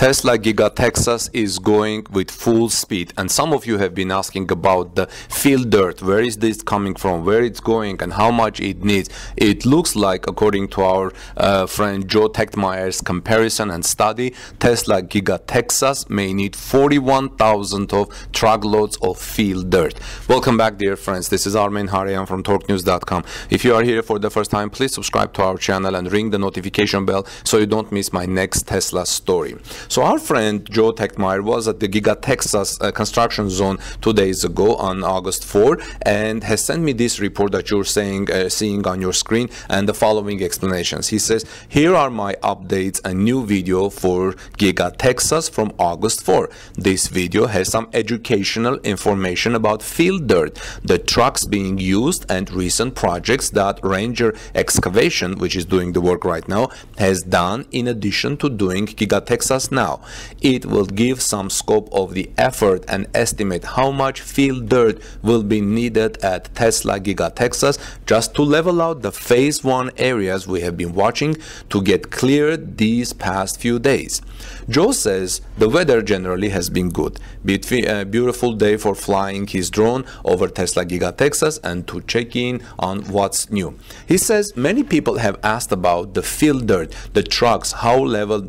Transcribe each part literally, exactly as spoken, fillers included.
Tesla Giga Texas is going with full speed, and some of you have been asking about the field dirt, where is this coming from, where it's going and how much it needs. It looks like, according to our uh, friend Joe Tegtmeyer's comparison and study, Tesla Giga Texas may need forty-one thousand of truckloads of field dirt. Welcome back, dear friends. This is Armin Haryan from torque news dot com. If you are here for the first time, please subscribe to our channel and ring the notification bell so you don't miss my next Tesla story. So our friend Joe Tegtmeyer was at the Giga Texas uh, construction zone two days ago on August fourth and has sent me this report that you're saying, uh, seeing on your screen, and the following explanations. He says, here are my updates and new video for Giga Texas from August fourth. This video has some educational information about field dirt, the trucks being used, and recent projects that Ranger Excavation, which is doing the work right now, has done in addition to doing Giga Texas now. Now, it will give some scope of the effort and estimate how much field dirt will be needed at Tesla Giga Texas, just to level out the phase one areas we have been watching to get cleared these past few days. Joe says the weather generally has been good. A beautiful day for flying his drone over Tesla Giga Texas and to check in on what's new. He says many people have asked about the field dirt, the trucks, how level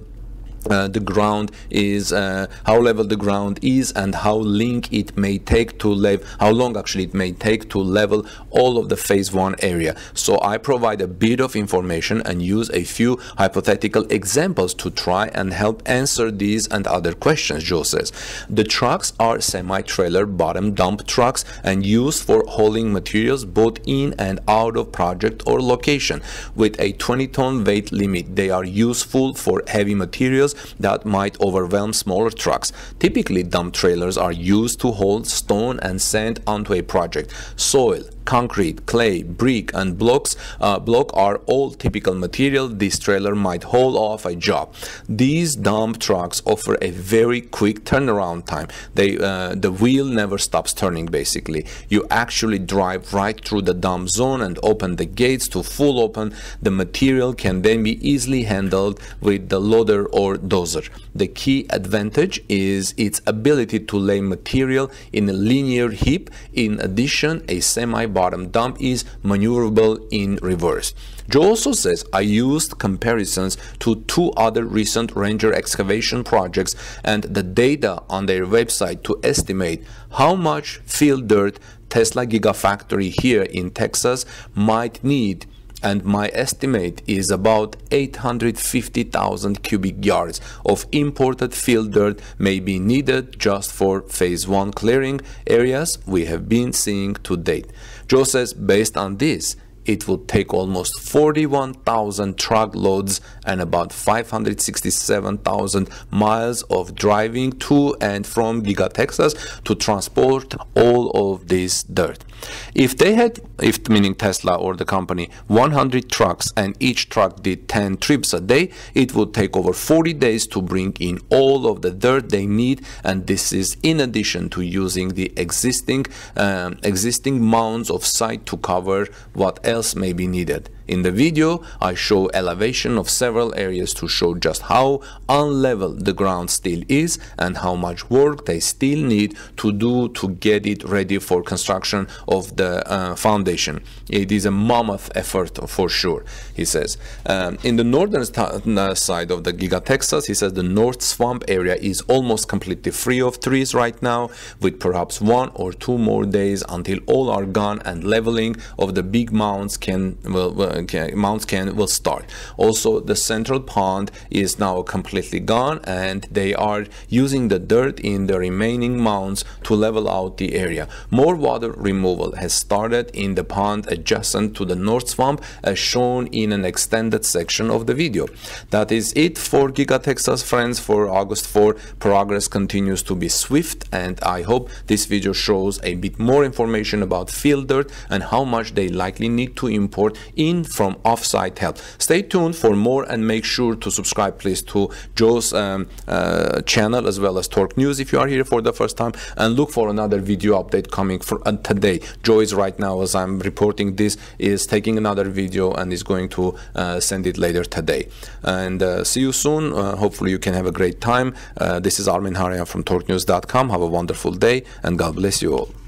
Uh, the ground is, uh, how level the ground is, and how link it may take to level, how long actually it may take to level all of the phase one area. So I provide a bit of information and use a few hypothetical examples to try and help answer these and other questions, Joe says. The trucks are semi-trailer bottom dump trucks and used for hauling materials both in and out of project or location. With a twenty ton weight limit, they are useful for heavy materials that might overwhelm smaller trucks. Typically, dump trailers are used to haul stone and sand onto a project. Soil, concrete, clay, brick, and blocks uh, block are all typical material this trailer might haul off a job. These dump trucks offer a very quick turnaround time. They, uh, the wheel never stops turning, basically. You actually drive right through the dump zone and open the gates to full open. The material can then be easily handled with the loader or dozer. The key advantage is its ability to lay material in a linear heap. In addition, a semi bottom dump is maneuverable in reverse. Joe also says, I used comparisons to two other recent Ranger Excavation projects and the data on their website to estimate how much field dirt Tesla Gigafactory here in Texas might need, and my estimate is about eight hundred fifty thousand cubic yards of imported field dirt may be needed just for phase one clearing areas we have been seeing to date. Joe says, based on this, it would take almost forty-one thousand truckloads and about five hundred sixty-seven thousand miles of driving to and from Giga Texas to transport all of this dirt. If they had, if meaning Tesla or the company, one hundred trucks and each truck did ten trips a day, it would take over forty days to bring in all of the dirt they need, and this is in addition to using the existing, um, existing mounds of site to cover whatever else may be needed. In the video, I show elevation of several areas to show just how unlevel the ground still is and how much work they still need to do to get it ready for construction of the uh, foundation. It is a mammoth effort for sure, he says. Um, in the northern side of the Giga Texas, he says the north swamp area is almost completely free of trees right now, with perhaps one or two more days until all are gone and leveling of the big mounds can will, will Okay, Mount Ken will start. Also, the central pond is now completely gone, and they are using the dirt in the remaining mounds to level out the area. More water removal has started in the pond adjacent to the north swamp, as shown in an extended section of the video. That is it for Giga Texas, friends, for August fourth. Progress continues to be swift, and I hope this video shows a bit more information about field dirt and how much they likely need to import in and from offsite help. Stay tuned for more, and make sure to subscribe, please, to Joe's um, uh, channel as well as Torque News if you are here for the first time, and look for another video update coming for uh, today. Joe is right now, as I'm reporting this, is taking another video and is going to uh, send it later today. And uh, see you soon. Uh, hopefully you can have a great time. Uh, this is Armin Haryan from torque news dot com. Have a wonderful day, and God bless you all.